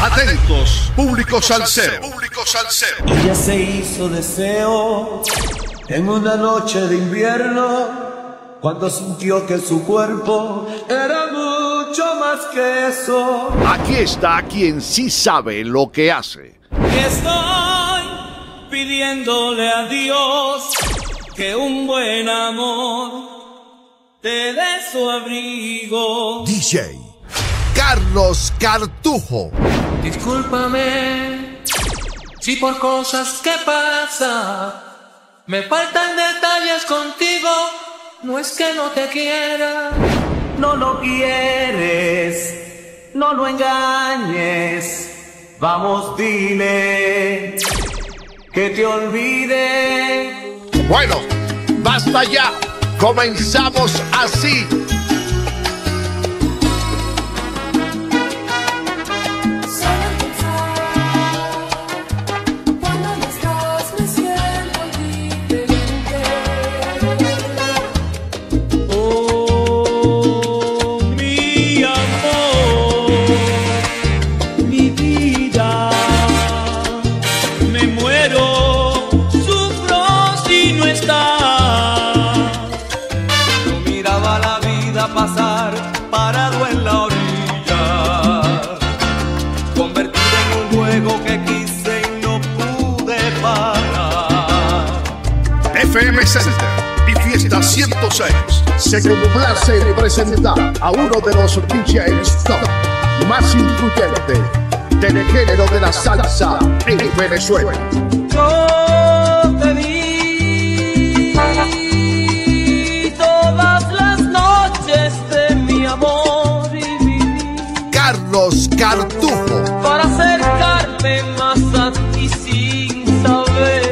Atentos, público salsero. Ella se hizo deseo en una noche de invierno, cuando sintió que su cuerpo era mucho más que eso. Aquí está quien sí sabe lo que hace. Estoy pidiéndole a Dios que un buen amor te dé su abrigo. DJ Carlos Cartujo. Discúlpame si por cosas que pasan me faltan detalles contigo. No es que no te quiera, no lo quieres, no lo engañes. Vamos, dile que te olvide. Bueno, basta ya. Comenzamos así. FM Center y Fiesta 106 se complace en presentar a uno de los DJs top más influyentes del género de la salsa en Venezuela. Yo te vi todas las noches de mi amor y viví. Carlos Cartujo. Para acercarme más a ti sin saber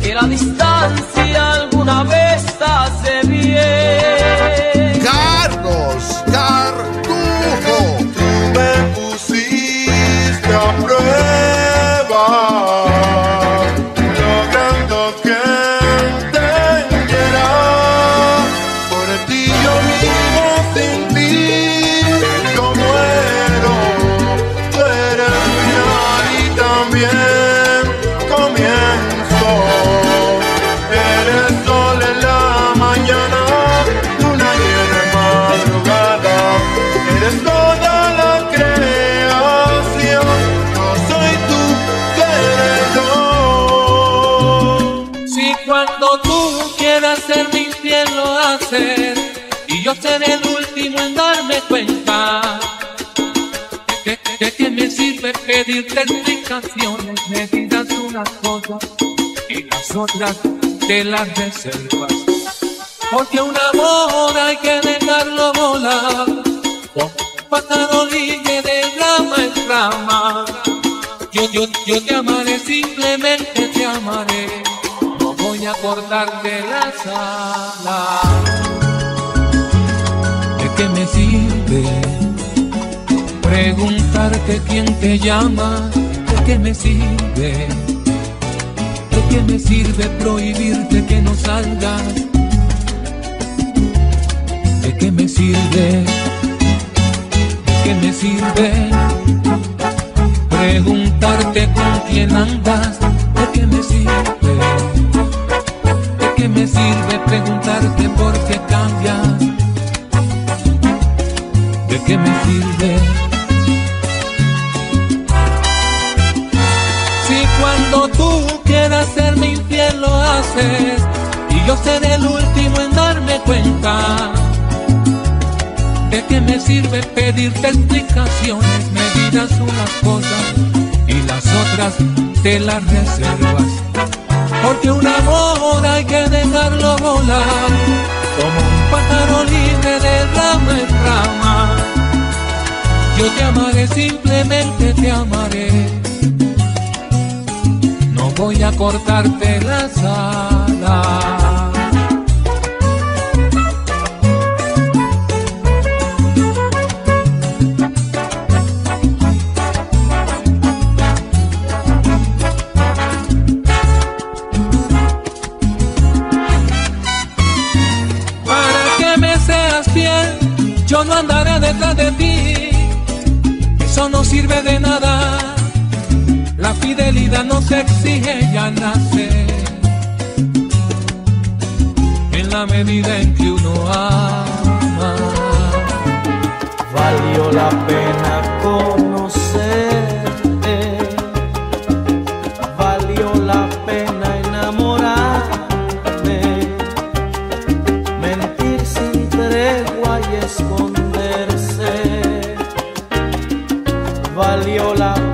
que la distancia alguna vez hace bien. Carlos Cartujo. Tú me pusiste a prueba, logrando que entendiera. Por ti yo mismo sin ti yo muero. Tú eres mía y también comienzo. Y yo seré el último en darme cuenta que me sirve pedirte explicaciones. Me dirás unas cosas y las otras te las reservas, porque un amor hay que dejarlo volar, como un pajarolillo de rama en rama. Yo te amaré, simplemente te amaré. No voy a cortarte las alas. ¿Qué me sirve preguntarte quién te llama? ¿De qué me sirve? ¿De qué me sirve prohibirte que no salgas? ¿De qué me sirve? ¿De qué me sirve preguntarte con quién andas? ¿De qué me sirve? ¿De qué me sirve preguntarte por qué cambias? ¿De qué me sirve? Si cuando tú quieras ser mi infiel lo haces, y yo seré el último en darme cuenta. ¿De qué me sirve pedirte explicaciones? Me dirás unas cosas y las otras te las reservas, porque un amor hay que dejarlo volar, como un pájaro libre de rama en rama. Yo te amaré, simplemente te amaré. No voy a cortarte las alas. Para que me seas fiel, yo no andaré detrás de ti. Eso fidelidad no se exige, ya nace. En la medida en que uno ama, valió la pena conocerte, valió la pena enamorarme, mentir sin tregua y esconderse, valió la pena.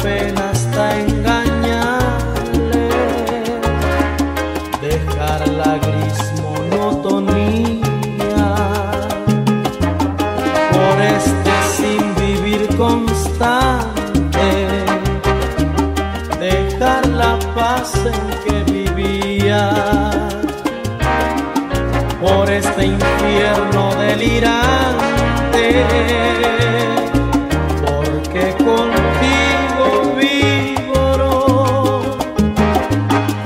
Dejar la paz en que vivía, por este infierno delirante, porque contigo vivo,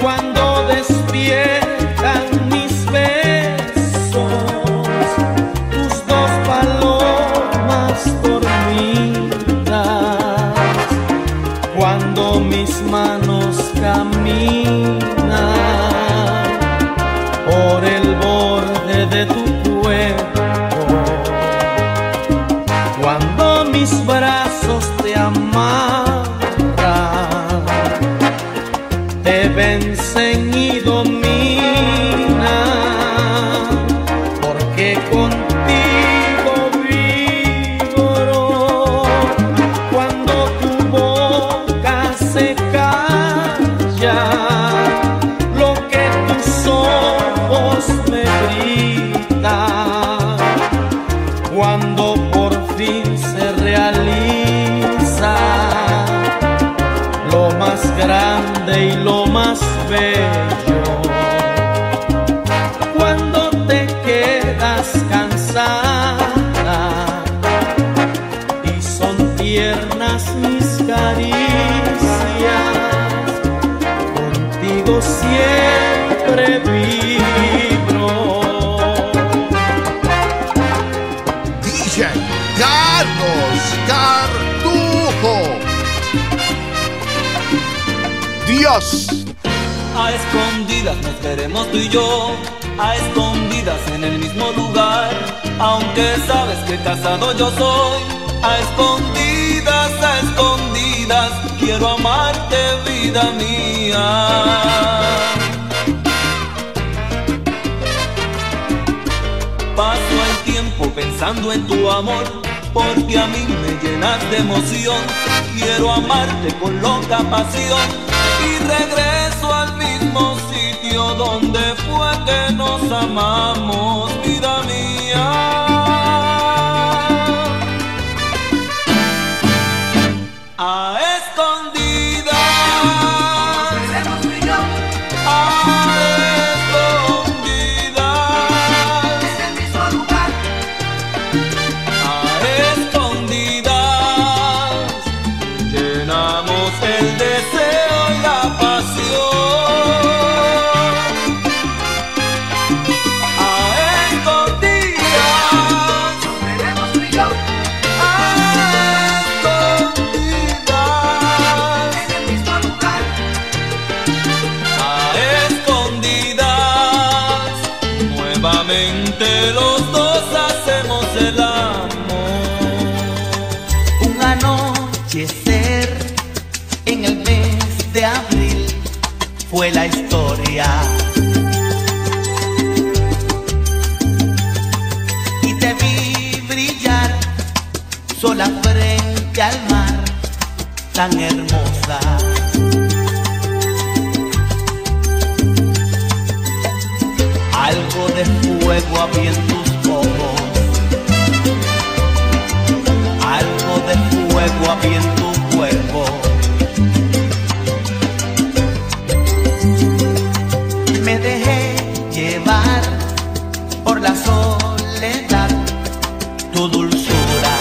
cuando despiertan mis besos, tus dos palomas dormidas. Cuando mis manos caminan por el borde de tu cuerpo, cuando mis brazos te amarran, te vencen y dominan, porque cuando por fin se realiza lo más grande y lo más bello, cuando te quedas cansada y son tiernas mis caricias, contigo siempre vibro. DJ Carlos Cartujo. Dios. A escondidas nos queremos tú y yo, a escondidas en el mismo lugar, aunque sabes que casado yo soy. A escondidas quiero amarte, vida mía. Paso el tiempo pensando en tu amor, porque a mí me llenas de emoción. Quiero amarte con loca pasión y regreso al mismo sitio donde fue que nos amamos, vida mía. A los dos hacemos el amor. Un anochecer en el mes de abril fue la historia, y te vi brillar sola frente al mar, tan hermosa. Algo de fuego había en tus ojos, algo de fuego había en tu cuerpo. Me dejé llevar por la soledad, tu dulzura.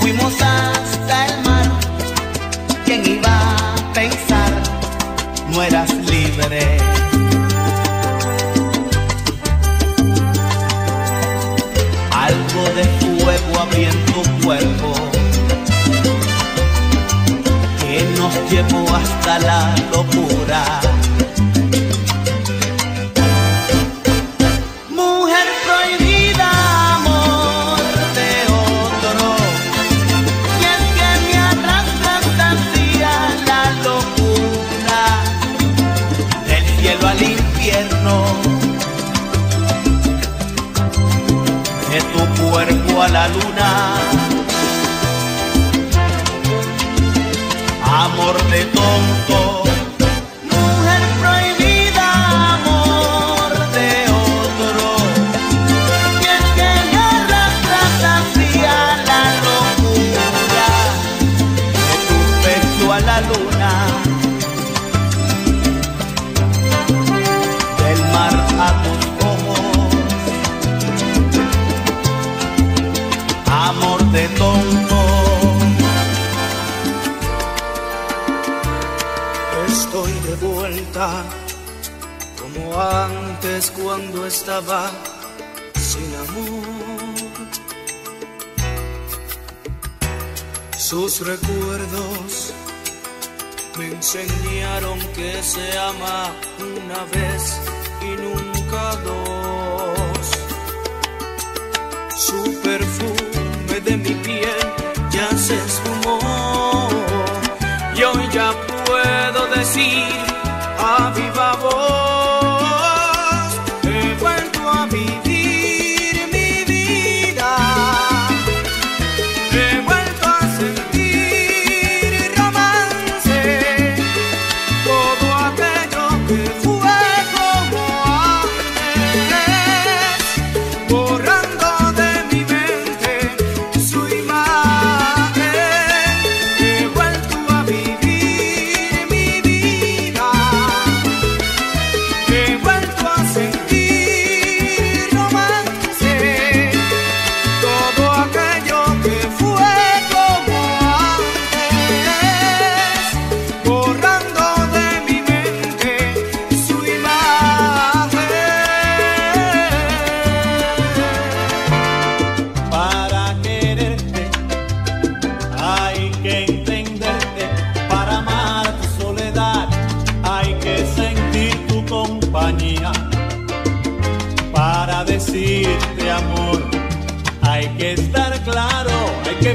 Fuimos hasta el mar, ¿quién iba a pensar? No eras libre. Algo de fuego había en tu cuerpo, nos llevó hasta la locura. Mujer prohibida, amor de otro, y es que me arrastras hacia la locura, del cielo al infierno, de tu cuerpo a la luna. Amor de tonto, mujer prohibida, amor de otro, y es que me arrastras hacia la locura, de tu pecho a la luna, del mar a tus ojos, amor de tonto. Estoy de vuelta, como antes cuando estaba sin amor. Sus recuerdos me enseñaron que se ama una vez y nunca dos. Su perfume de mi piel ya se esfumó y hoy ya puedo decir a viva voz, he vuelto a vivir mi vida, he vuelto a sentir romance, todo aquello que fue como antes, borrando de mi mente su imagen, he vuelto a vivir.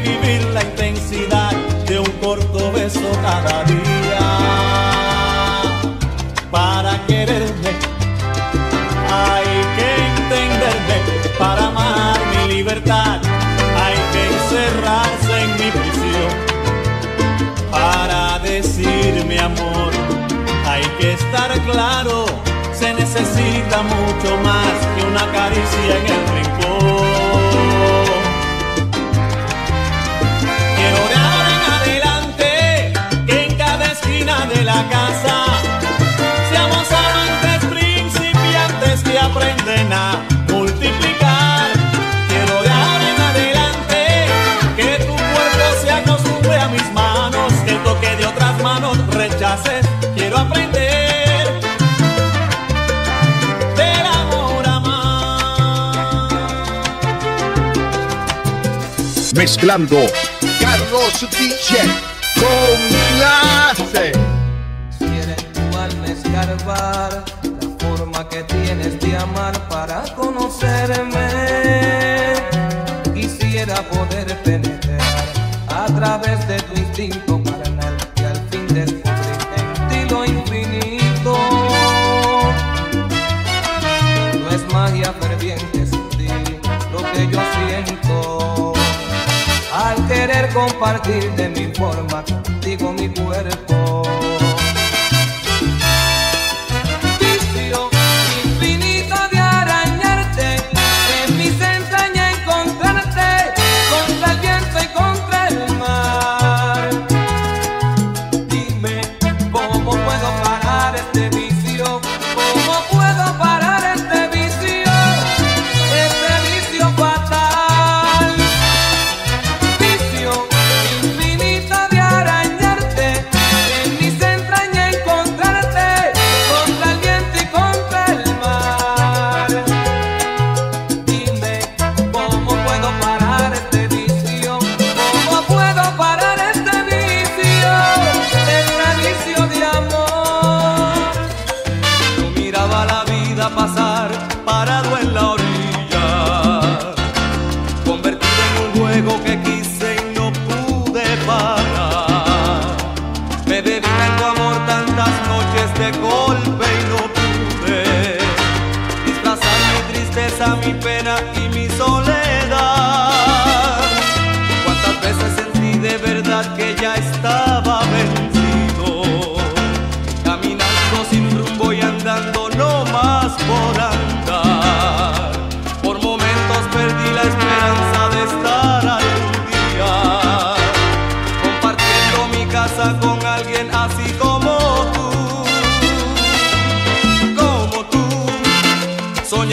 Vivir la intensidad de un corto beso cada día. Para quererme hay que entenderme, para amar mi libertad hay que encerrarse en mi prisión. Para decirme amor hay que estar claro, se necesita mucho más que una caricia en el rincón. De la casa, seamos amantes principiantes que aprenden a multiplicar. Quiero de ahora en adelante que tu cuerpo se acostumbre a mis manos, que el toque de otras manos rechaces. Quiero aprender del amor a más. Mezclando Carlos DJ con clase. La forma que tienes de amar para conocerme, quisiera poder penetrar a través de tu instinto carnal y al fin descubrir en ti lo infinito. No es magia ferviente sin ti lo que yo siento al querer compartir de mi forma contigo mi cuerpo. Dice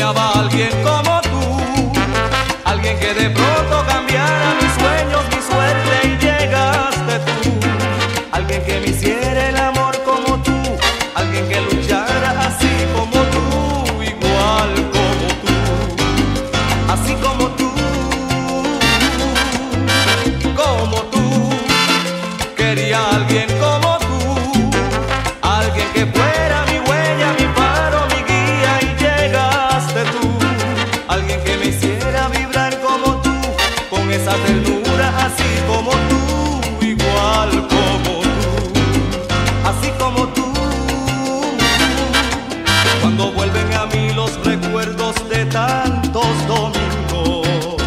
soñaba alguien como tú, alguien que de pronto cambiara mis sueños, mi suerte, y llegaste tú, alguien que me hiciera el amor como tú, alguien que luchara así como tú, igual como tú, así como tú, como tú. Quería a alguien como tú, alguien que fuera mi huella, mi faro, mi guía, y llegaste tú, alguien que me hiciera vibrar como tú, con esa ternura así como tú, igual como tú, así como tú. Cuando vuelven a mí los recuerdos de tantos domingos,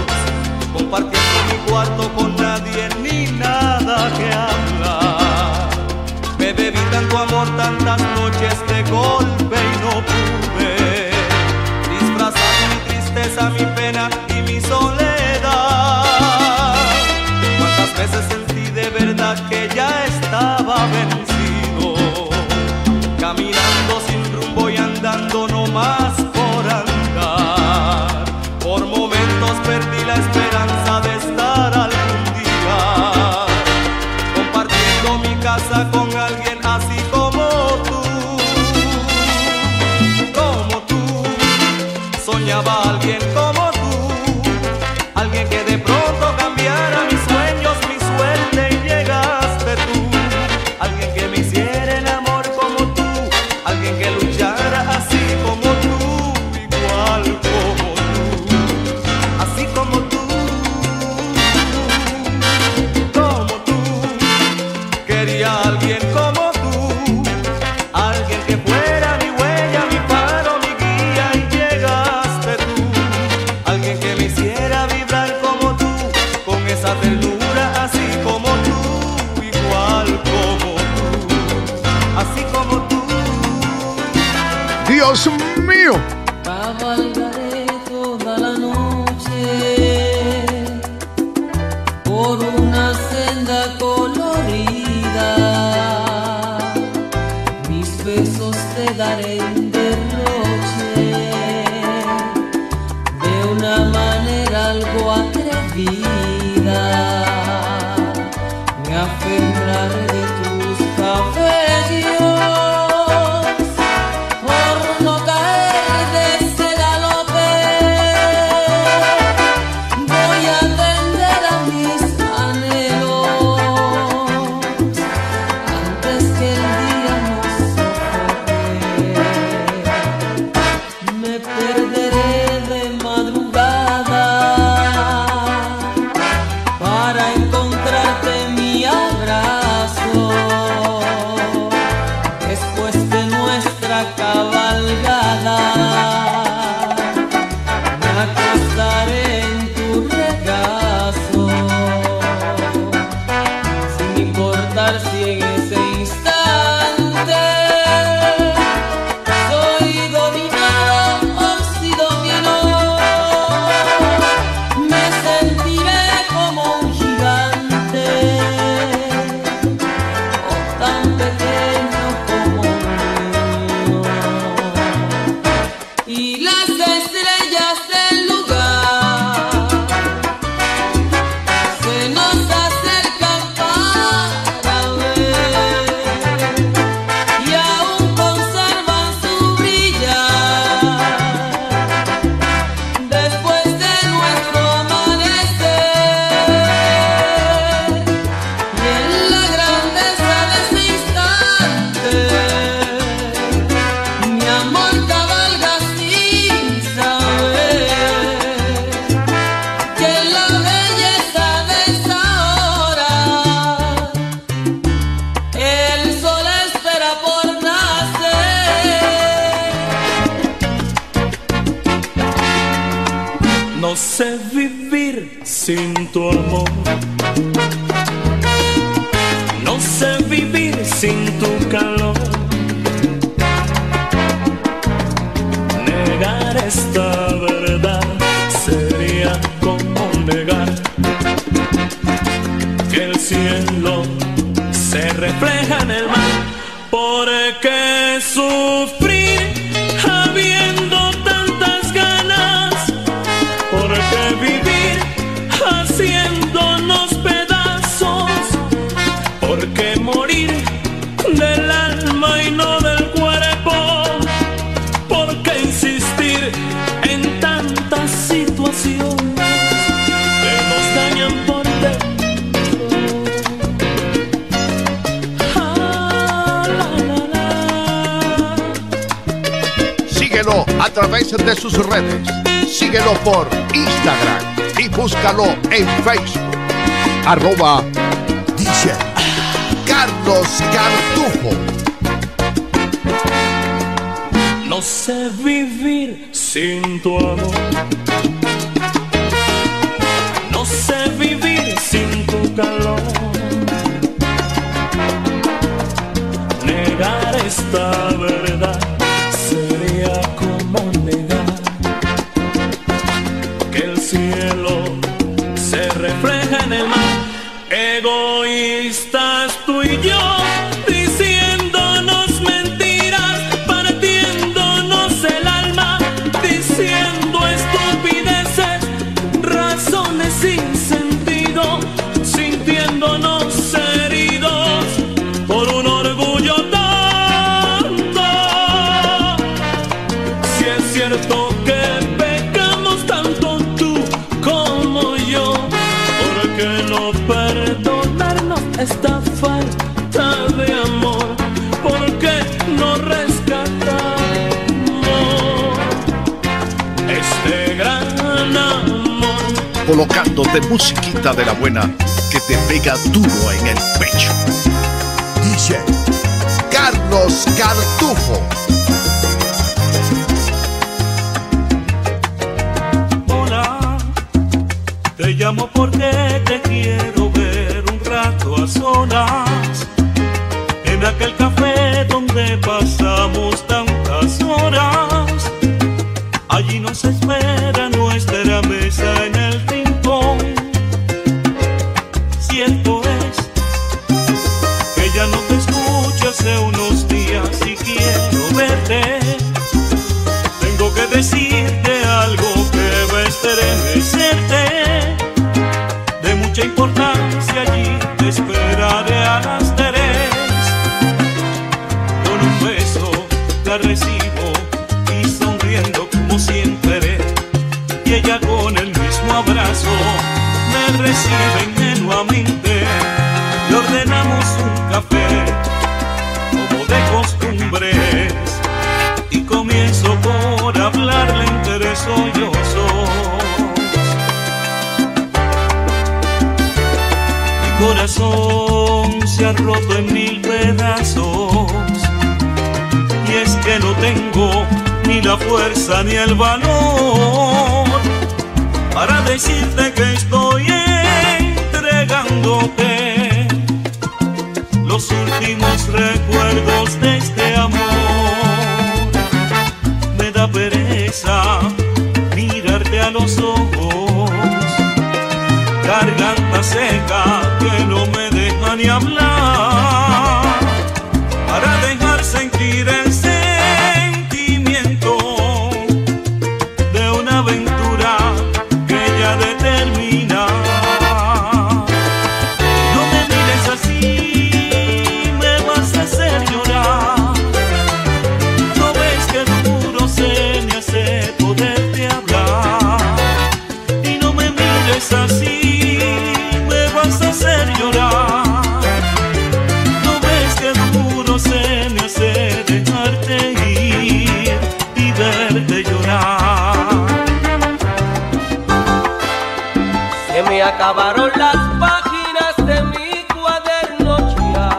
compartiendo mi cuarto con nadie ni nada que hablar, me bebí tanto amor, tantas noches de golpe y no pude disfrazar mi tristeza, mi pena y mi soledad. Cuántas veces sentí de verdad que ya estaba vencido, caminando sin rumbo y andando no más por andar. Por momentos perdí la esperanza de estar algún día compartiendo mi casa con alguien así como tú, como tú. Soñaba a alguien como tú, alguien que de pronto cambiara mis sueños, mi suerte, y llegaste tú, alguien que me hiciera el amor como tú, alguien que luchara así como tú, igual como tú, así como tú, como tú. Quería a alguien como tú, alguien que fuera mi huella, mi faro, mi guía, y llegaste tú, alguien que me hiciera vibrar como tú, con esa ternura así como tú, igual como tú, así como tú. Dios mío. Cabalgaré toda la noche por una senda colorida, mis besos te daré en derroche de una manera algo atrevida, me aferraré de tus cabellos. Porque sufrir habiendo tantas ganas. través de sus redes. Síguelo por Instagram y búscalo en Facebook. @ DJ Carlos Cartujo. No sé vivir sin tu amor. No sé vivir sin tu calor. Negar esta verdad sería como negar que el cielo se refleja en el mar. Egoístas tú y yo, diciéndonos mentiras, partiéndonos el alma, diciendo estupideces, razones sin sentido, sintiéndonos heridos por un orgullo tonto. Si es cierto que pecamos tanto tú como yo, ¿por qué no perdonarnos esta falta de amor? ¿Por qué no rescatamos este gran amor? Colocándote musiquita de la buena que te pega duro en el pecho. DJ Carlos Cartujo. Hola, te llamo porque te quiero ver un rato a solas, en aquel café donde pasamos tantas horas. Allí nos espera nuestra mesa en el rincón. Cierto es que ya no te escucho hace unos días y quiero verte. Tengo que decirte algo que va a estremecerte. De mucha importancia, allí te esperaré a las 3. Con un beso la recibo y sonriendo como siempre, y ella con el mismo abrazo me recibe ingenuamente. Le ordenamos un café como de costumbres y comienzo por hablarle entre sollozos. Mi corazón se ha roto en 1000 pedazos, y es que no tengo ni la fuerza ni el valor para decirte que estoy entregándote los últimos recuerdos de este amor. Me da pereza mirarte a los ojos, garganta seca que no me deja ni hablar, para dejar sentir el sentimiento de una aventura que ya determina. No me mires así, me vas a hacer llorar. No ves que duro se me hace poderte hablar. Y no me mires así, hacer llorar. No ves que duro se me hace dejarte ir y verte llorar. Se me acabaron las páginas de mi cuaderno ya,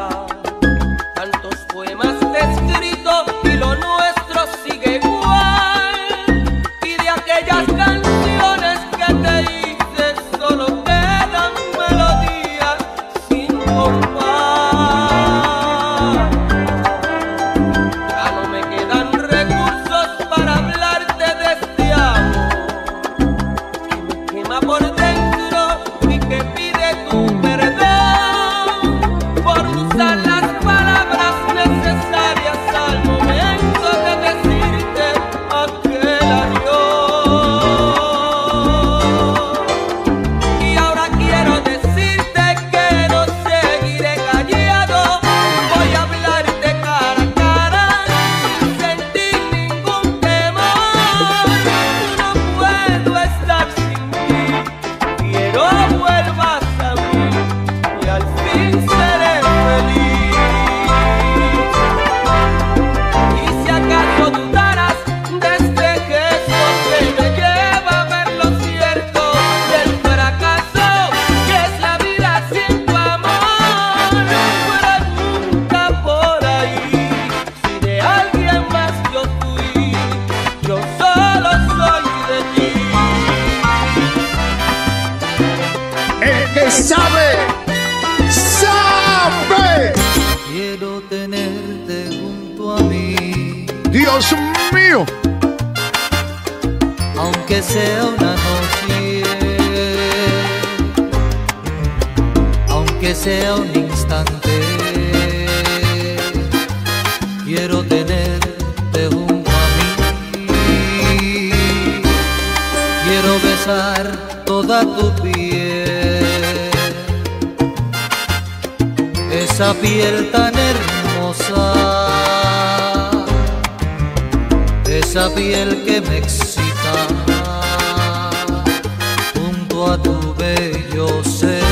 tantos poemas escritos y lo nuestro sigue igual. Y de aquellas canciones que te hice solo quedan melodías por dentro y que pide tu que sabe, sabe. Quiero tenerte junto a mí. Dios mío. Aunque sea una noche, aunque sea un instante, quiero tenerte junto a mí. Quiero besar toda tu piel, esa piel tan hermosa, esa piel que me excita, junto a tu bello ser.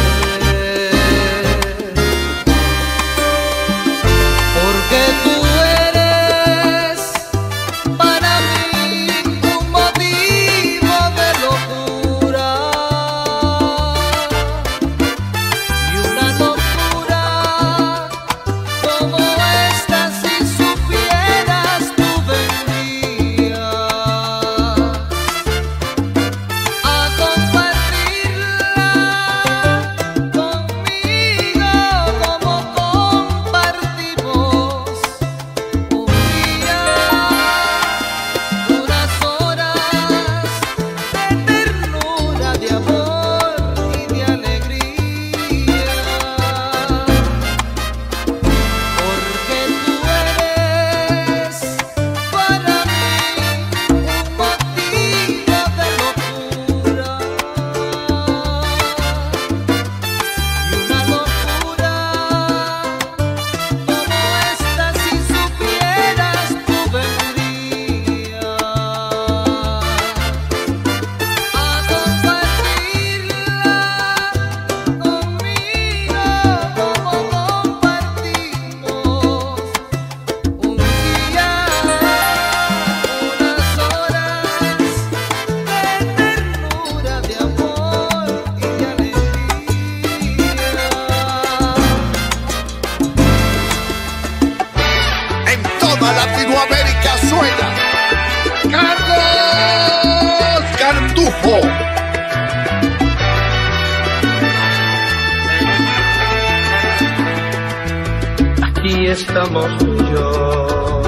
Aquí estamos tú y yo,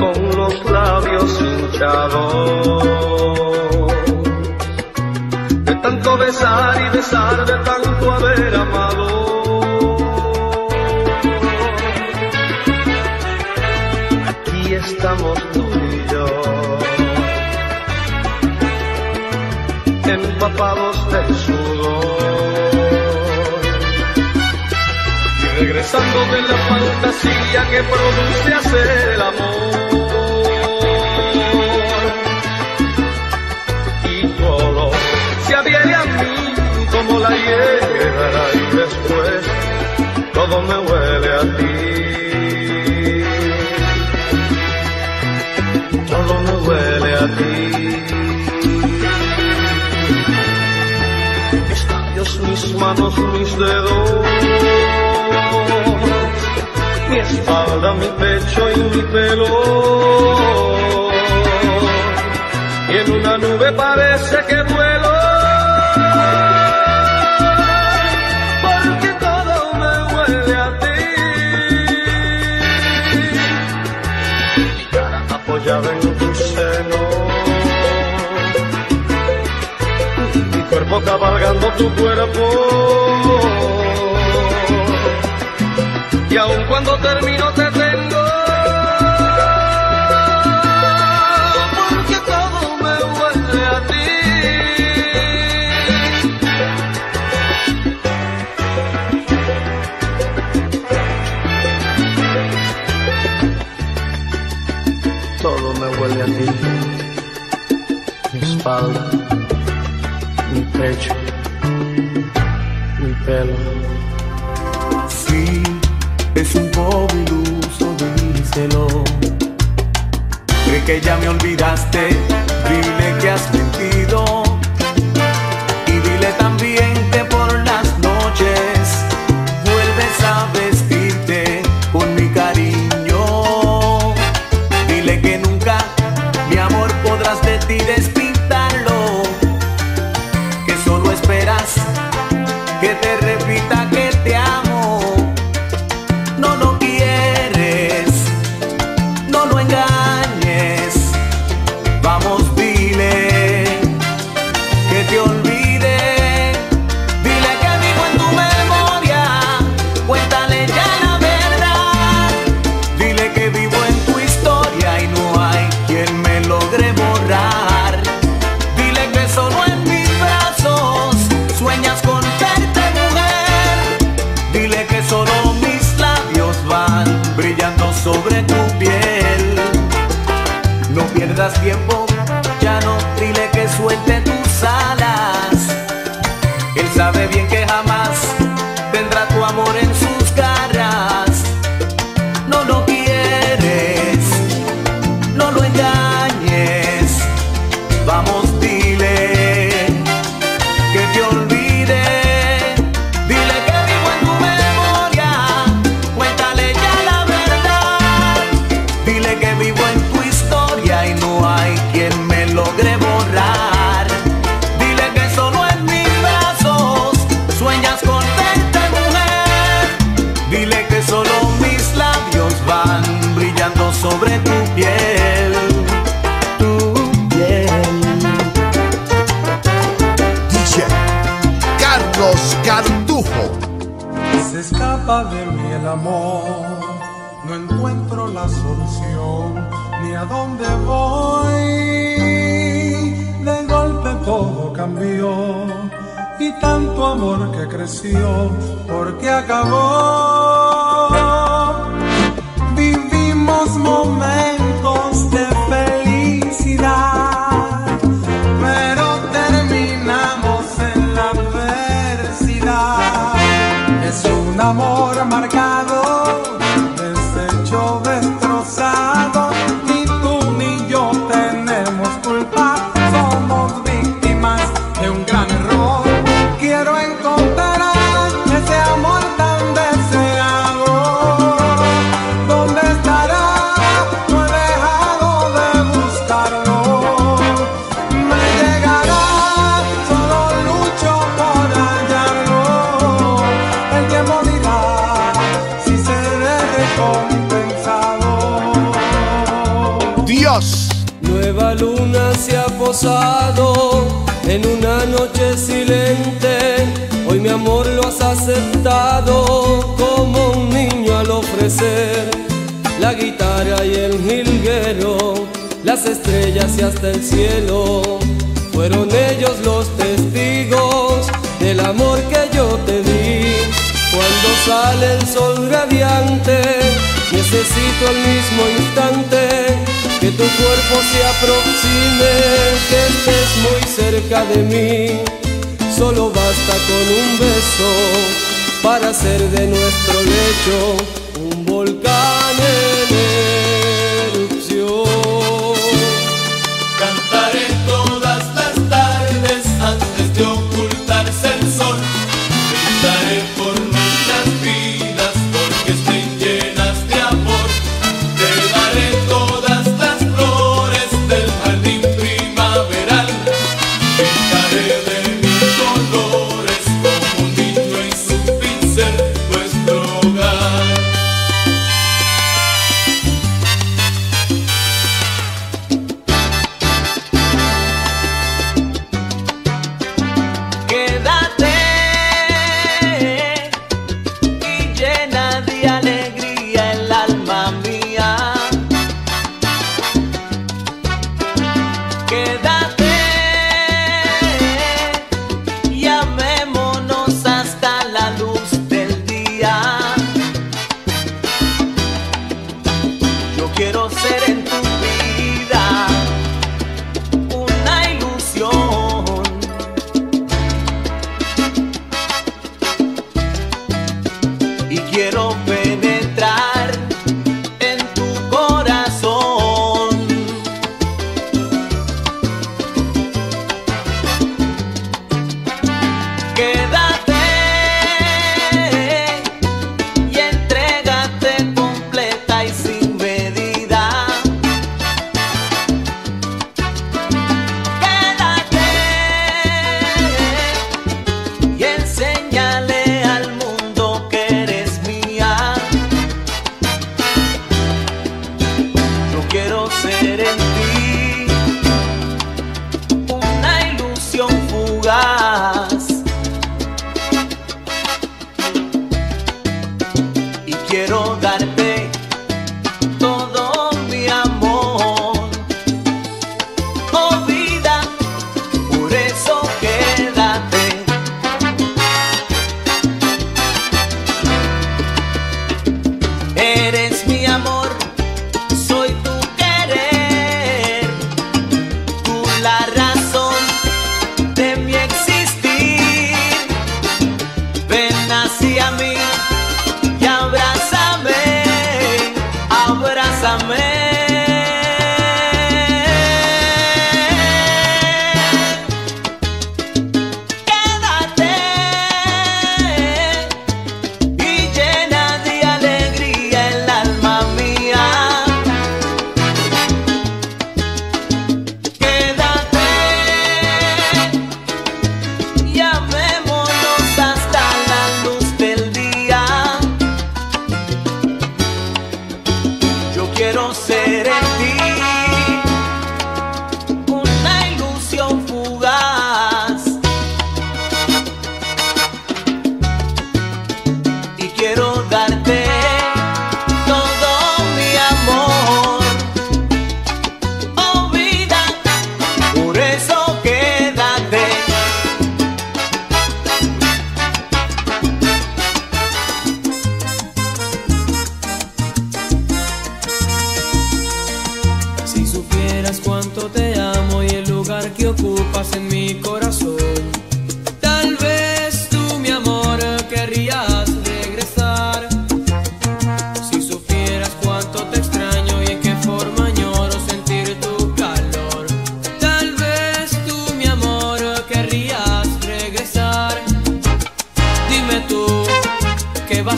con los labios hinchados de tanto besar y besar, de tanto haber amado. Aquí estamos tú y yo, empapados de sudor, regresando de la fantasía que produce hacer el amor. Y todo se adhiere a mí como la hiedra, y después todo me huele a ti, todo me huele a ti. Mis labios, mis manos, mis dedos, mi espalda, mi pecho y mi pelo, y en una nube parece que vuelo, porque todo me huele a ti. Mi cara apoyada en tu seno, mi cuerpo cabalgando tu cuerpo, y aun cuando termino te tengo, porque todo me vuelve a ti. Todo me vuelve a ti. Mi espalda, mi pecho, mi pelo. Sí. Es un poco iluso, díselo. Cree que ya me olvidaste, dile que has mentido. Y dile también que por las noches vuelves a vestirte con mi cariño. Dile que nunca mi amor podrás de ti despistarlo, Tiempo, ya no, dile que suelte tus alas. Él sabe bien que jamás tendrá tu amor en sus garras. No lo quieres, no lo engañes. Vamos, dile que te olvide. Dile que vivo en tu memoria, cuéntale ya la verdad. Dile que vivo en tu historia y no hay quien me logre borrar. Dile que solo en mis brazos sueñas contenta, mujer. Dile que solo mis labios van brillando sobre tu piel. Tu piel. DJ Carlos Cartujo. Se escapa de mí el amor, no encuentro la solución. Ni a dónde voy, de golpe todo cambió, y tanto amor que creció, porque acabó. Vivimos momentos de felicidad, pero terminamos en la adversidad. Es un amor marcado, deshecho, destrozado. Nueva luna se ha posado en una noche silente. Hoy mi amor lo has aceptado como un niño al ofrecer la guitarra y el jilguero, las estrellas y hasta el cielo. Fueron ellos los testigos del amor que yo te di. Cuando sale el sol radiante, necesito al mismo instante que tu cuerpo se aproxime, que estés muy cerca de mí. Solo basta con un beso para hacer de nuestro lecho un volcán en erupción. Cantaré todas las tardes antes de ocultarse el sol. Gritaré por nuestras vidas porque estén llenas de amor. Te daré todas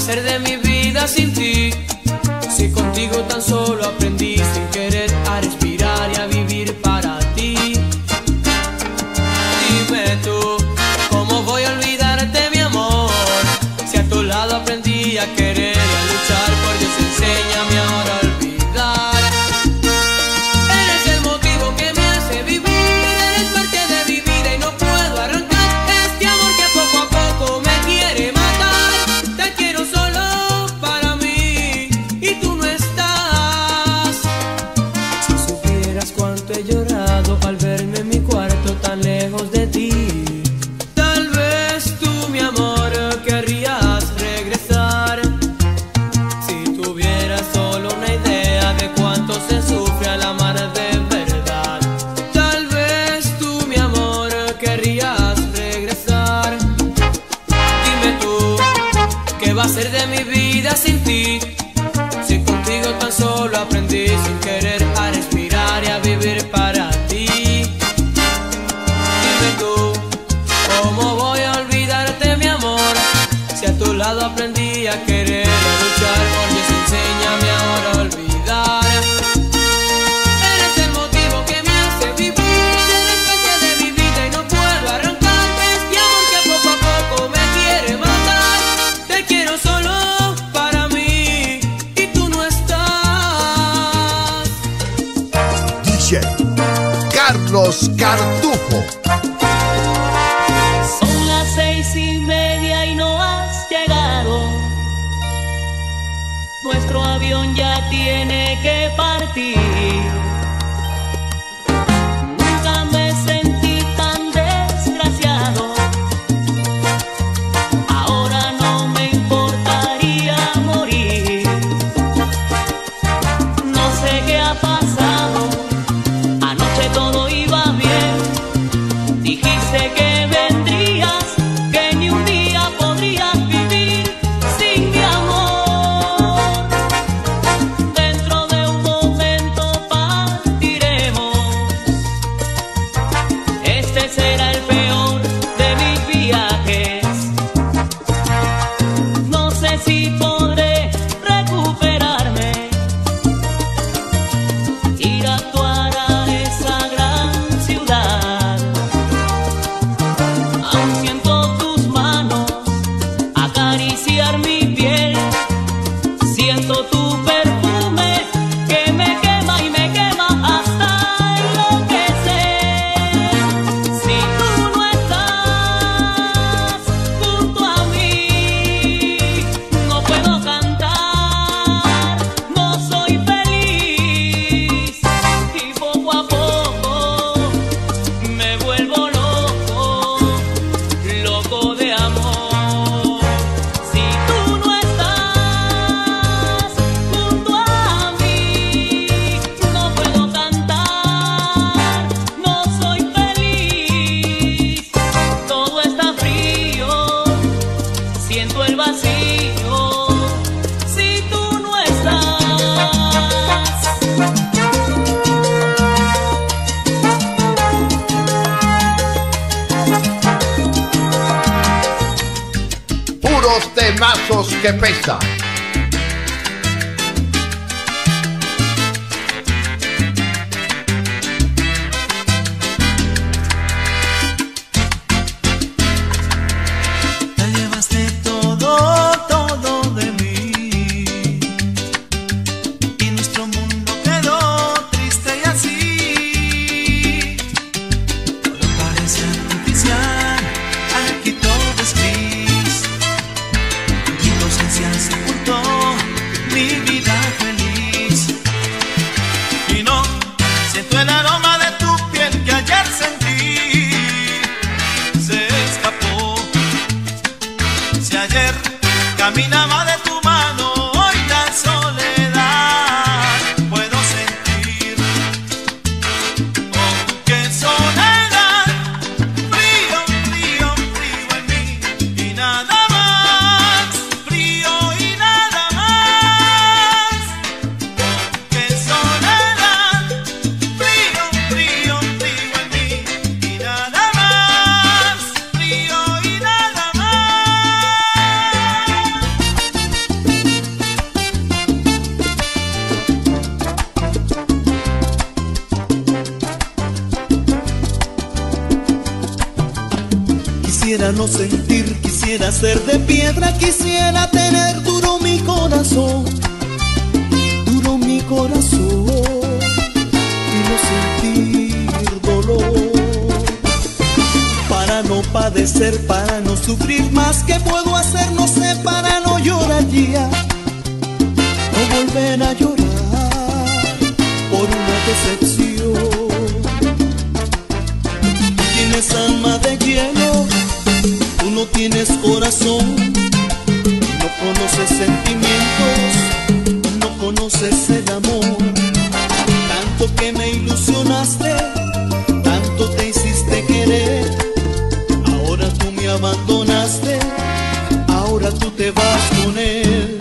hacer de mi vida sin ti? Si contigo tan solo aprendí sin querer a respirar y a vivir para ti. Dime tú, ¿cómo voy a olvidarte, mi amor? Si a tu lado aprendí a querer y a luchar, por Dios enséñame ahora a olvidar. Eres el motivo que me hace vivir, eres parte de mi vida y no puedo arrancar este amor que poco a poco me quiere matar. Te quiero solo para mí y tú no estás. Si supieras cuánto he llorado al verme en mi cuarto tan lejos de ti. Tal vez tú, mi amor, querrías regresar. Si tuvieras solo una idea de cuánto se sufre al amar de verdad. Tal vez tú, mi amor, querrías regresar. Dime tú, ¿qué va a ser de mi vida sin ti? Si contigo tan solo aprendí sin querer a respirar y a vivir para ti. Dime tú, ¿cómo voy a olvidarte, mi amor? Si a tu lado aprendí a querer y a luchar, por Dios enséñame ahora a olvidar. Eres el motivo que me hace vivir, eres parte de mi vida y no puedo arrancar este amor que poco a poco me quiere matar. Te quiero solo para mí y tú no estás. DJ Carlos Cartujo. Son las 6:30 y no has llegado. Nuestro avión ya tiene que partir. Nunca me sentí tan desgraciado. Ahora no me importaría morir. No sé qué ha pasado. Anoche todo iba bien. Dijiste que vendrías, que ni un día podrías vivir sin mi amor. Dentro de un momento partiremos. Este será el peor de mis viajes. No sé si podré recuperarme. Ir a actuar a esa gran ciudad. Aún siento tus manos acariciar mi piel. Siento tu perfume que me quema hasta enloquecer. Si tú no estás junto a mí, no puedo cantar, no soy feliz y poco a poco me vuelvo loco, loco de amor. Si tú no estás junto a mí, no puedo cantar, no soy feliz. Todo está frío, siento el vacío. Si tú no estás. Puros temazos que pesan. Te llevaste todo, todo de mí. Y nuestro mundo quedó triste y así. Parece artificial, aquí todo es gris. Mi inocencia sepultó mi vida feliz. Y no siento el aroma de tu piel que ayer sentí. Se escapó. Si ayer caminaba de tu mano, hoy la soledad puedo sentir. Oh, qué soledad, frío, frío, frío en mí. Y nada más. Oh, qué soledad, frío, frío, frío en mí. Y nada más. Quisiera no sentir, quisiera ser de piedra, quisiera tener duro mi corazón, duro mi corazón, y no sentir dolor. Para no padecer, para no sufrir más, ¿qué puedo hacer? No sé, para no llorar ya, no volver a llorar por una decepción. Tú tienes alma de hielo, tú no tienes corazón, no conoces sentimientos, no conoces el amor. Tanto que me ilusionaste, tanto te hiciste querer, ahora tú me abandonaste, ahora tú te vas con él.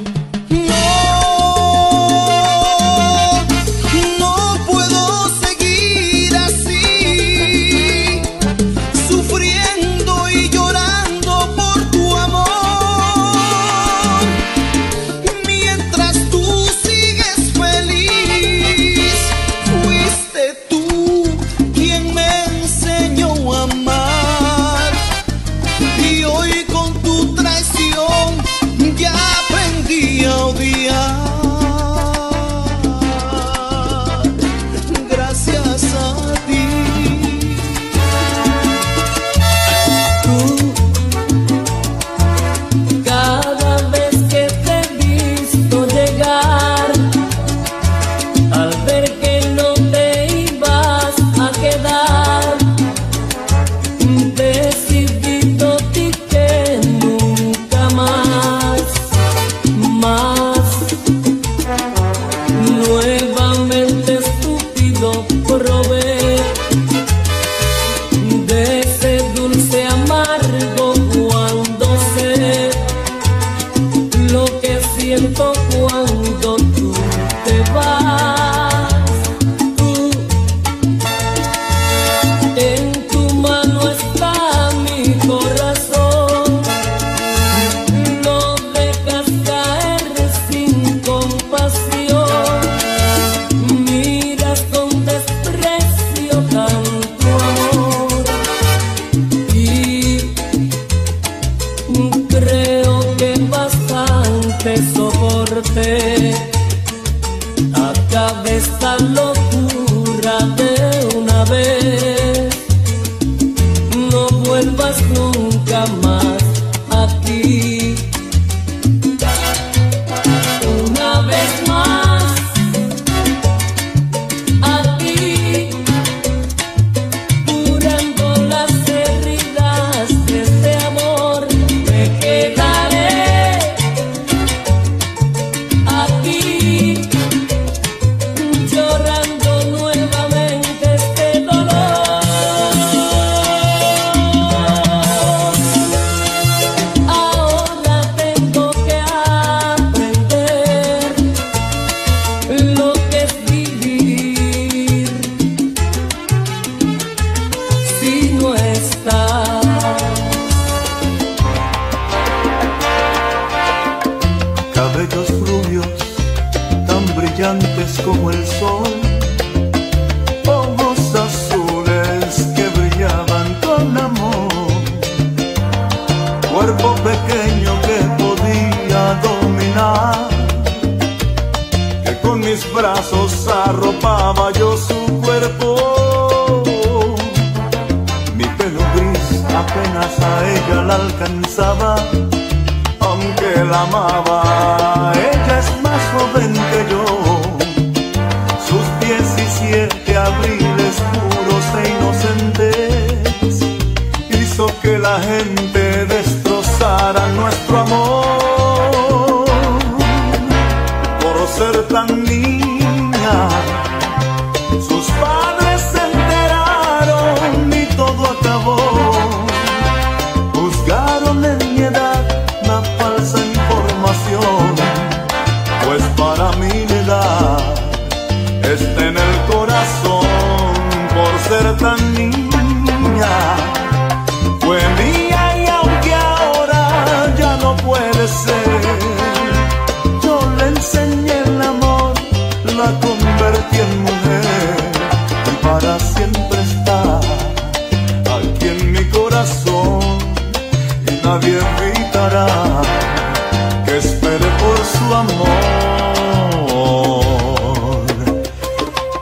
espera, que espere por su amor.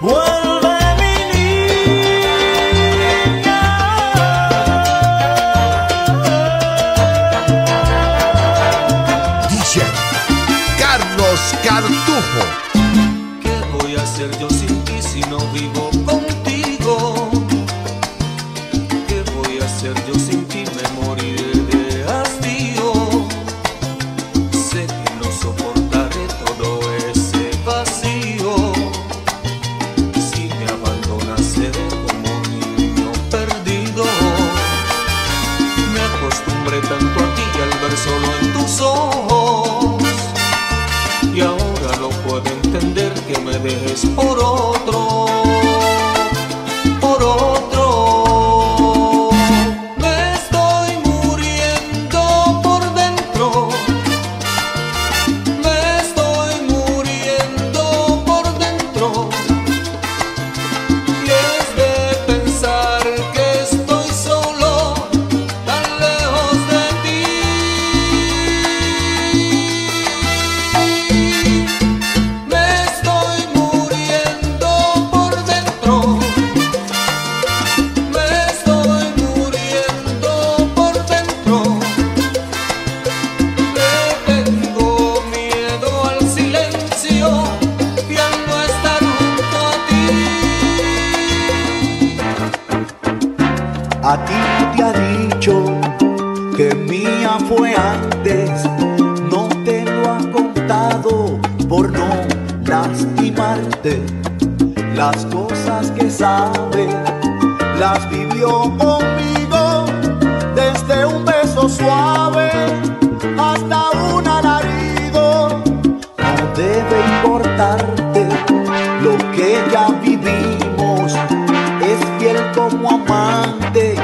Vuelve mi niña. DJ Carlos Cartujo. ¿Qué voy a hacer yo sin ti si no vivo contigo? ¿Qué voy a hacer yo sin ti? Me moriré. Solo en tus ojos, y ahora no puedo entender que me dejes por otro, por otro. Me estoy muriendo por dentro, me estoy muriendo por dentro, y es de pensar que estoy solo, tan lejos de ti. A ti te ha dicho que mía fue antes, no te lo ha contado por no lastimarte. Las cosas que sabe las vivió conmigo, desde un beso suave hasta un alarido. No debe importarte lo que ya vivimos, es fiel como amante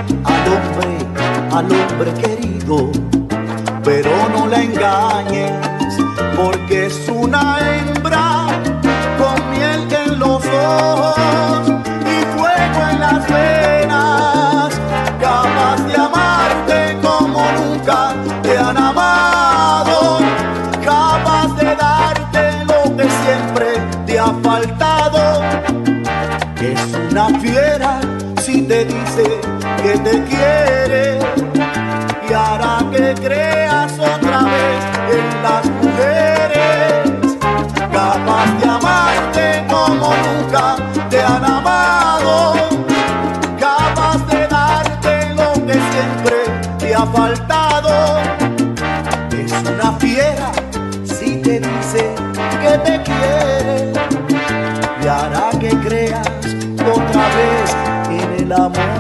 al hombre querido, pero no la engañes, porque es una hembra con miel en los ojos y fuego en las venas, capaz de amarte como nunca te han amado, capaz de darte lo que siempre te ha faltado. Es una fiera si te dice que te quiere, y hará que creas otra vez en las mujeres, capaz de amarte como nunca te han amado, capaz de darte lo que siempre te ha faltado. Es una fiera si te dice que te quiere, y hará que creas otra vez en el amor.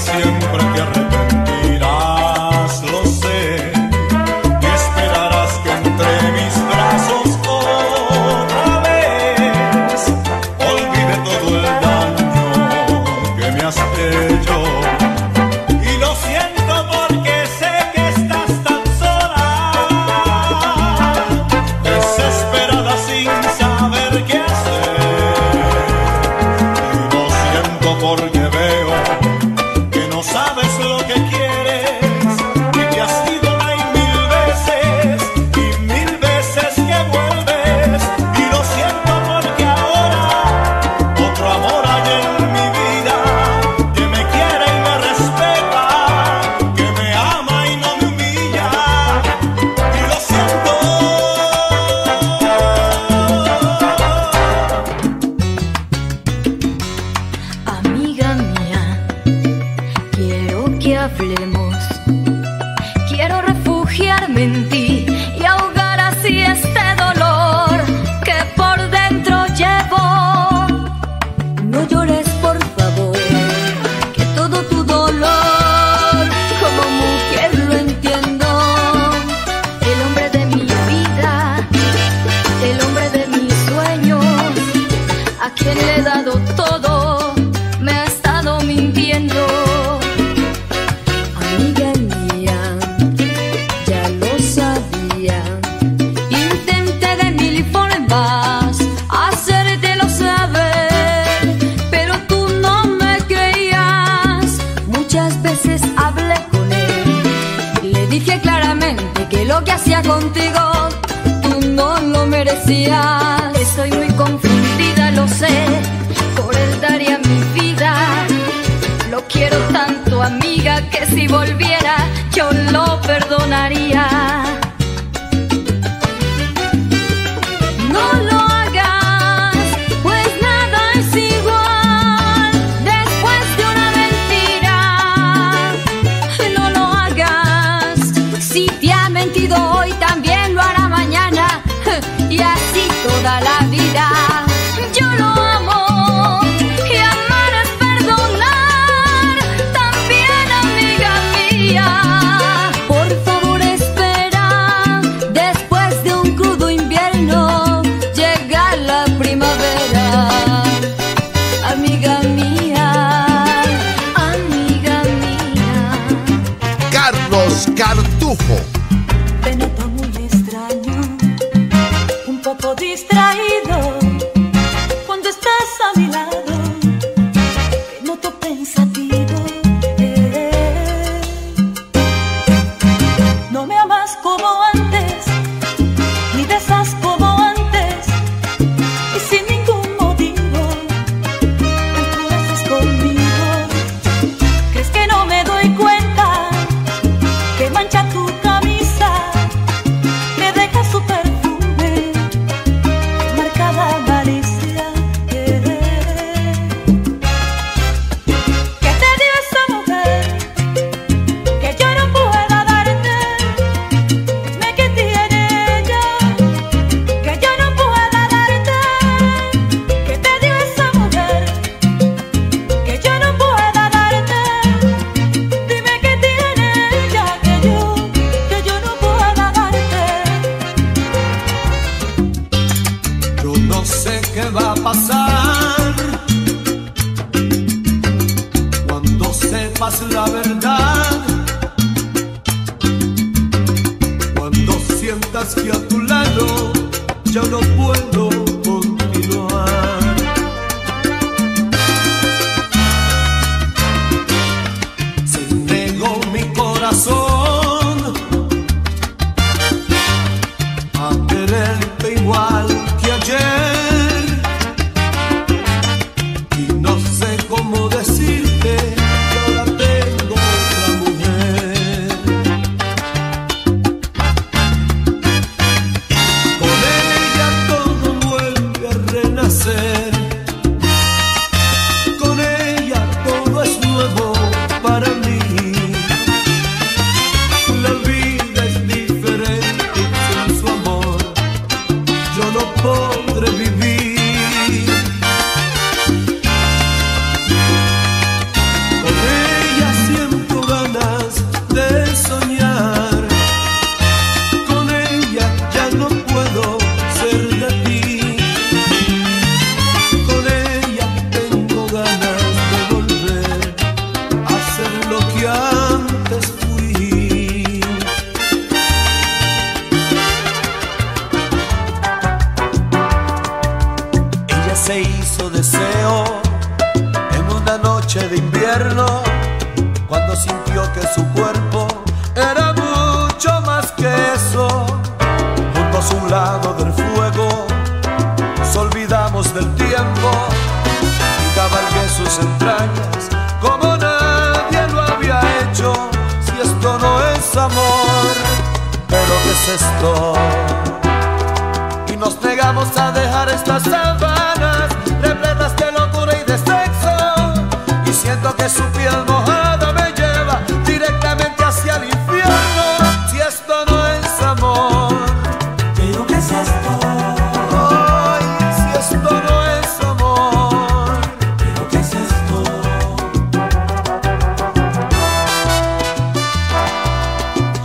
Siempre te arrepentirás, lo sé, y esperarás que entre mis brazos otra vez olvide todo el daño que me has hecho. Y lo siento porque sé que estás tan sola, desesperada sin saber qué hacer. Y lo siento porque veo no sabes lo que quieres, y que has ido ahí mil veces que vuelves. Y lo siento porque ahora otro amor hay en mi vida, que me quiere y me respeta, que me ama y no me humilla. Y lo siento. Amiga mía, quiero que hablemos, quiero refugiarme en ti y ahogar así este dolor que por dentro llevo. No llores, por favor, que todo tu dolor como mujer lo entiendo. El hombre de mi vida claramente que lo que hacía contigo tú no lo merecías. Estoy muy confundida, lo sé, por él daría mi vida. Lo quiero tanto, amiga, que si volviera yo lo perdonaría.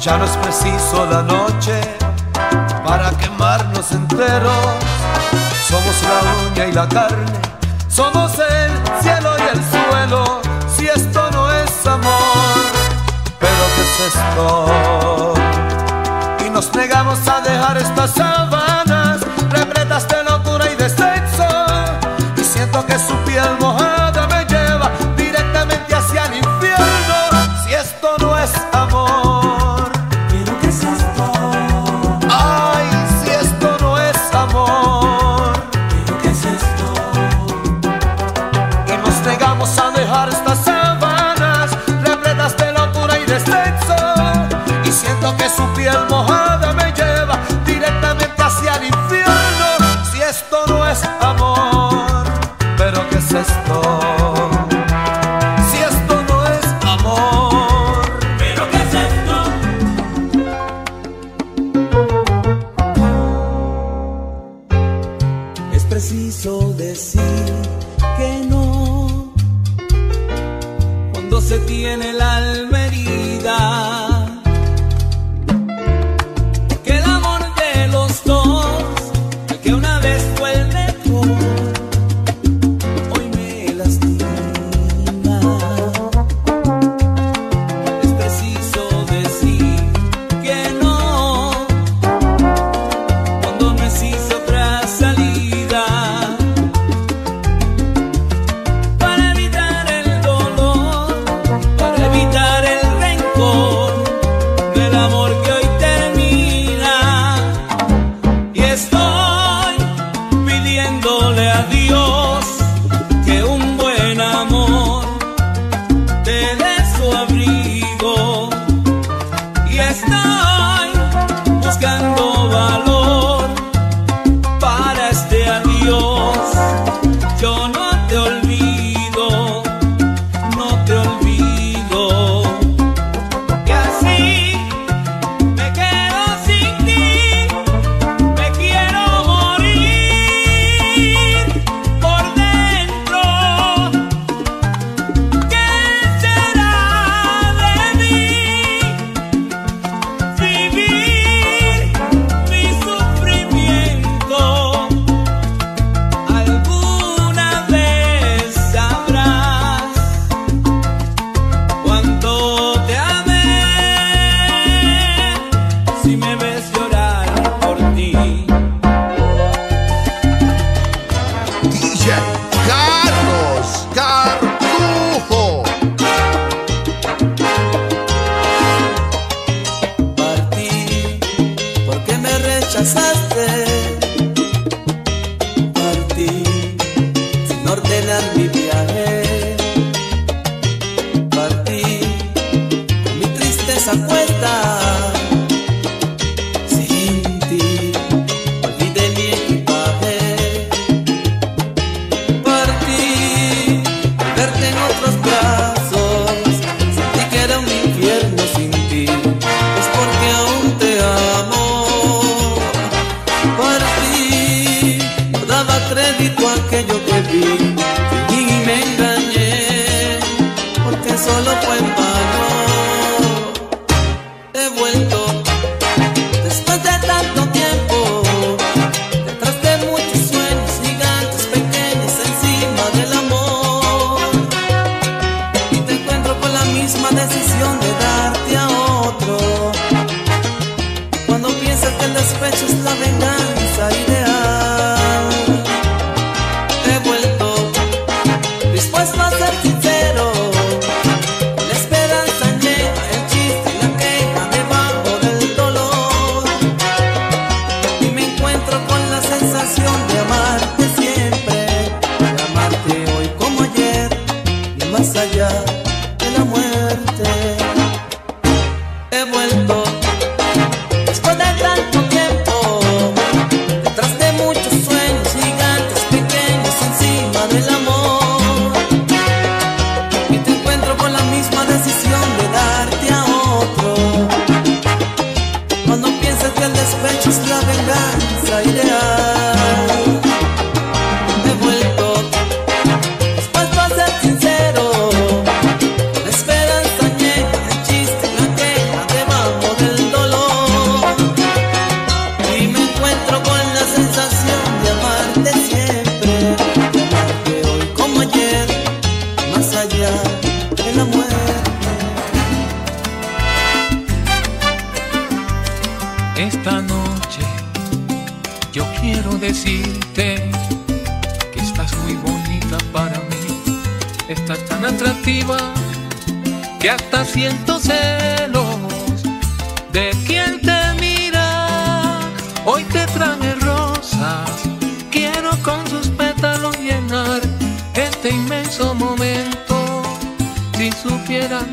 Ya no es preciso la noche para quemarnos enteros. Somos la uña y la carne, somos el cielo y el suelo. Si esto no es amor, ¿pero qué es esto? Y nos negamos a dejar estas sábanas repletas de locura y de sexo. Y siento que su piel mojada me lleva directamente hacia el infierno. Si esto no es amor,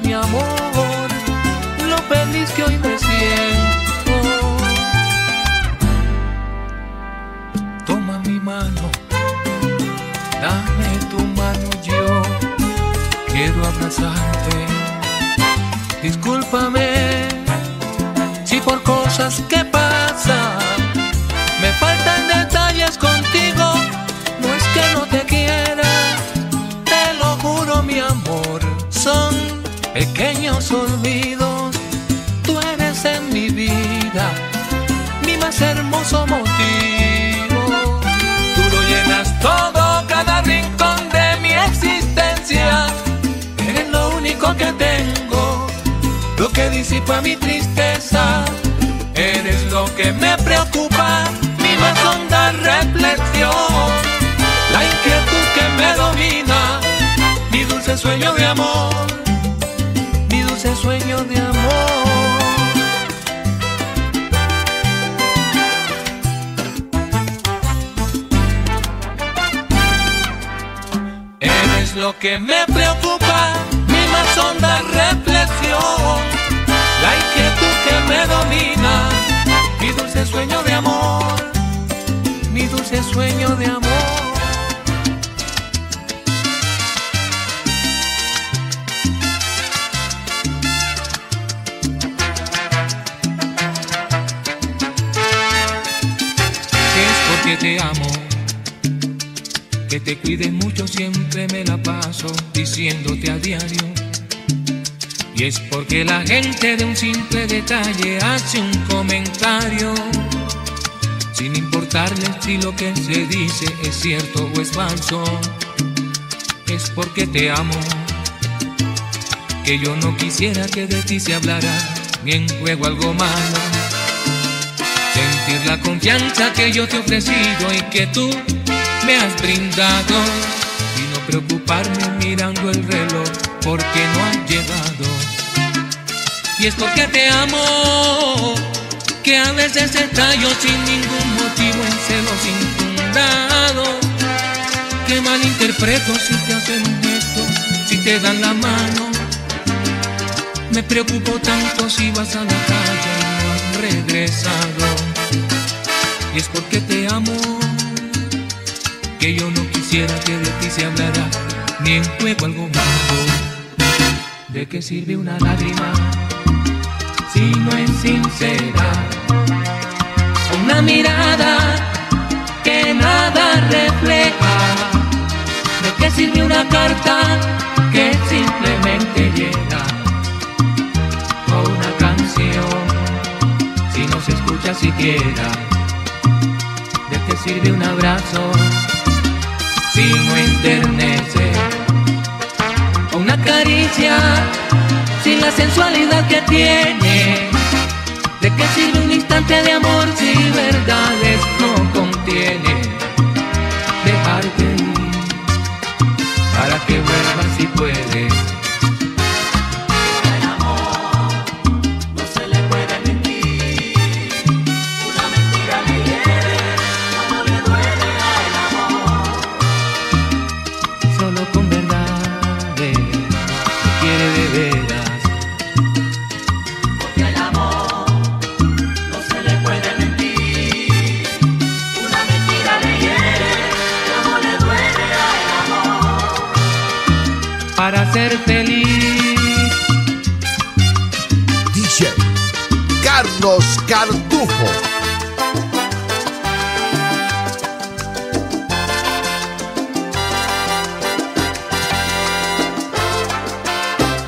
Mi amor, lo feliz que hoy me siento. y por cosas que pasan. Me faltan detalles contigo, no es que no te quiera, te lo juro mi amor. Son pequeños olvidos, tú eres en mi vida mi más hermoso motivo. Tú lo llenas todo, cada rincón de mi existencia. Eres lo único que tengo, lo que disipa mi tristeza. Eres lo que me preocupa, mi más honda reflexión. La inquietud que me domina, mi dulce sueño de amor, mi dulce sueño de amor. Eres lo que me preocupa, mi más honda reflexión. La inquietud que me domina, mi dulce sueño de amor, mi dulce sueño de amor. Es porque te amo, que te cuides mucho, siempre me la paso diciéndote a diario. Y es porque la gente de un simple detalle hace un comentario, sin importarle si lo que se dice es cierto o es falso. Es porque te amo, que yo no quisiera que de ti se hablara ni en juego algo malo. Sentir la confianza que yo te he ofrecido y que tú me has brindado, y no preocuparme mirando el reloj porque no han llegado. Y es porque te amo, que a veces estallo sin ningún motivo en celos infundados, que malinterpreto si te hacen esto, si te dan la mano. Me preocupo tanto si vas a la calle y no has regresado. Y es porque te amo, que yo no quisiera que de ti se hablara ni en juego algo malo. ¿De qué sirve una lágrima si no es sincera? Una mirada que nada refleja. ¿De qué sirve una carta que simplemente llega? O una canción si no se escucha siquiera. ¿De qué sirve un abrazo si no enternece? O una caricia sin la sensualidad que tiene. ¿De qué sirve un instante de amor si verdades no contiene? Dejarte para que vuelvas si puedes. El amor no se le puede mentir. Una mentira le hiere como le duele. Para ser feliz. DJ Carlos Cartujo.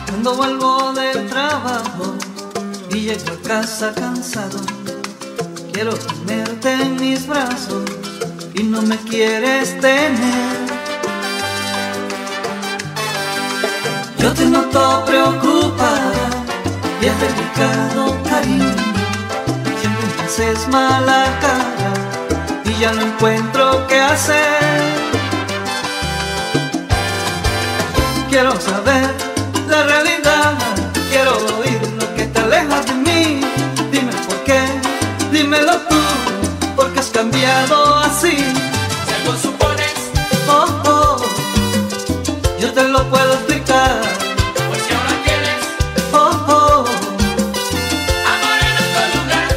Cuando vuelvo del trabajo y llego a casa cansado, quiero tenerte en mis brazos y no me quieres tener. Yo te noto preocupada y has dedicado cariño, siempre me haces mala cara y ya no encuentro qué hacer. Quiero saber la realidad, quiero oír lo que te alejas de mí. Dime por qué, dímelo tú, porque has cambiado así. Si algo supones, oh, oh, yo te lo puedo explicar. Pues si ahora tienes, oh, oh, amor en otro lugar.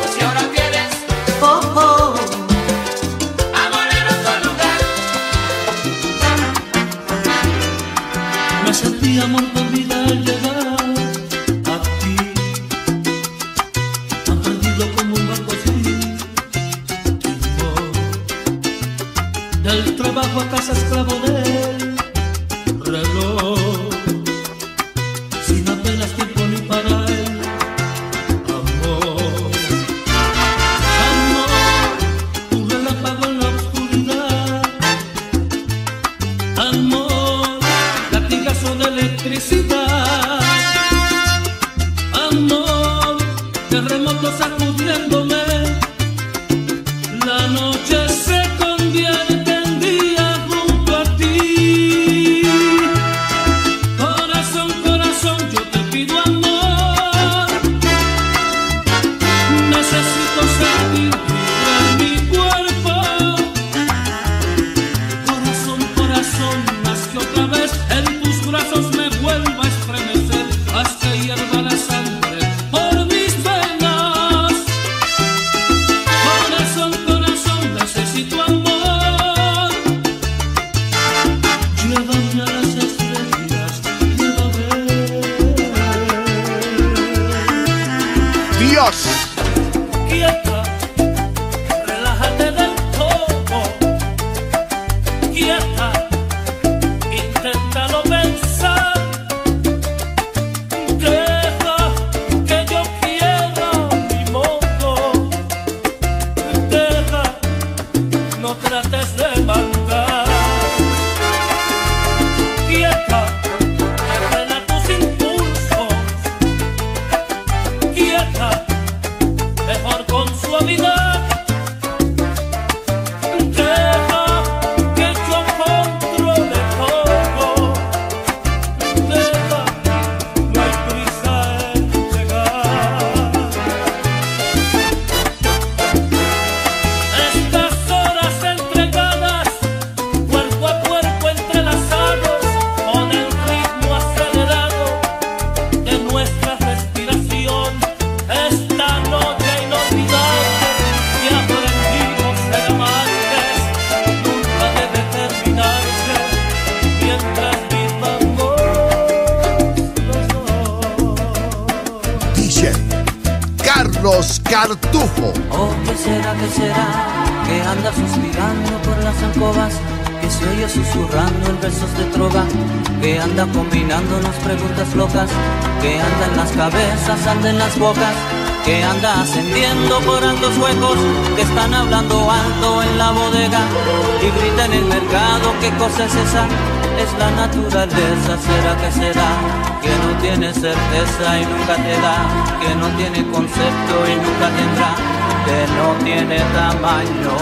Pues si ahora tienes, oh, oh, amor en otro lugar. Me sentí amor por mi vida. me bajo a casa esclavo del reloj, sin apenas tiempo ni para el amor. Amor, un relámpago en la oscuridad. Amor, latigazo de electricidad. Amor, terremoto sacudiéndome. La noche se convierte en día junto a ti. Corazón, corazón, yo te pido amor. Necesito sentir vibrar mi cuerpo. Corazón, corazón, más que otra vez en tus brazos me vuelvo a estremecer hasta hierva la sangre por mis venas. Corazón, corazón, necesito amor, llévame a las estrellas, llévame. Dios, quieta, relájate del todo, quieta, inténtalo pensar, deja que yo quiera mi modo, deja. No trates de mandar. Quieta, frena tus impulsos. Quieta, mejor con suavidad. Deja que yo controle todo. Deja, no hay prisa en llegar. Estas horas entregadas, cuerpo a cuerpo entrelazados, con el ritmo acelerado de nuestra respiración. Esta noche inolvidable que aprendimos a amarte, nunca de determinarse, mientras vivamos los dos. DJ Carlos Cartujo. Oh, qué será, que anda suspirando por las alcobas, que se oye susurrando en versos de trova, que anda combinando las preguntas locas, que anda en las cabezas, anda en las bocas, que anda ascendiendo por altos huecos, que están hablando alto en la bodega y grita en el mercado, ¿qué cosa es esa? Es la naturaleza, será que será, que no tiene certeza y nunca te da, que no tiene concepto y nunca tendrá, que no tiene tamaño.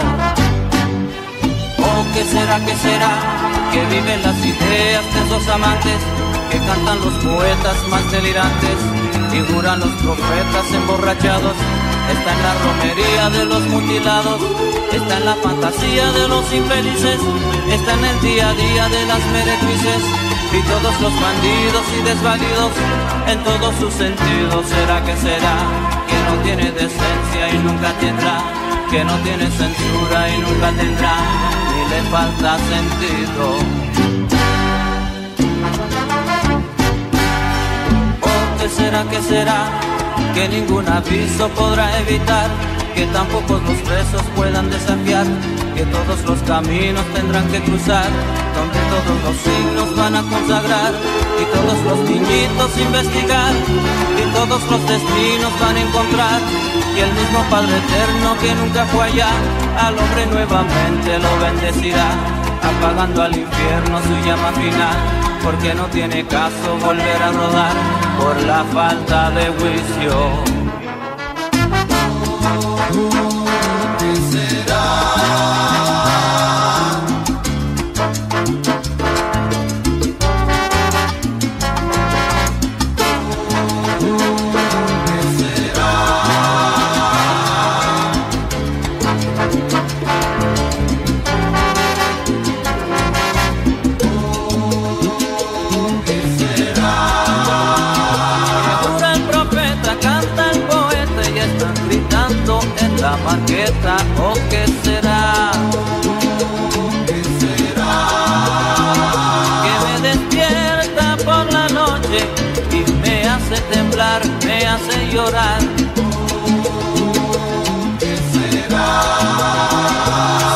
Oh, qué será, que viven las ideas de esos amantes, que cantan los poetas más delirantes y juran los profetas emborrachados. Está en la romería de los mutilados, está en la fantasía de los infelices, está en el día a día de las meretrices y todos los bandidos y desvalidos en todos sus sentidos. Será que será, que no tiene decencia y nunca tendrá, que no tiene censura y nunca tendrá, ni le falta sentido. Oh, qué será, que ningún aviso podrá evitar, que tampoco los presos puedan desafiar, que todos los caminos tendrán que cruzar, donde todos los signos van a consagrar, y todos los niñitos investigar, y todos los destinos van a encontrar, y el mismo Padre Eterno que nunca fue allá, al hombre nuevamente lo bendecirá, apagando al infierno su llama final, porque no tiene caso volver a rodar, por la falta de juicio. ¿Qué será? ¿Qué será? ¿Qué será? Jura el profeta, canta el poeta y están gritando en la banqueta. Oh, ¿qué será? ¿Qué será? Que me despierta por la noche y me hace temblar, me hace llorar. Oh, ¿qué será?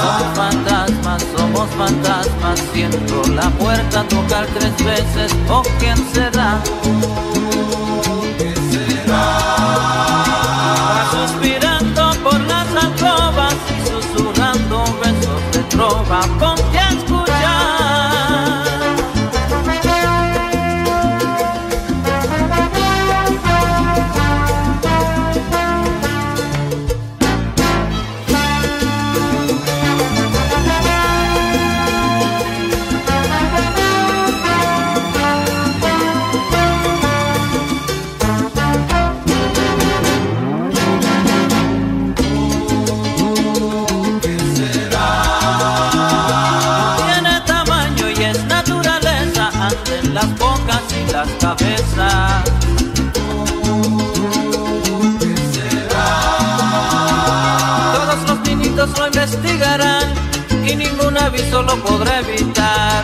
Somos fantasmas, somos fantasmas. asiento, la puerta a tocar 3 veces, oh, ¿quién será? ¿Quién será? Va suspirando por las alcobas y susurrando besos de trova, ponte a cabeza. ¿Qué será? Todos los niñitos lo investigarán y ningún aviso lo podrá evitar.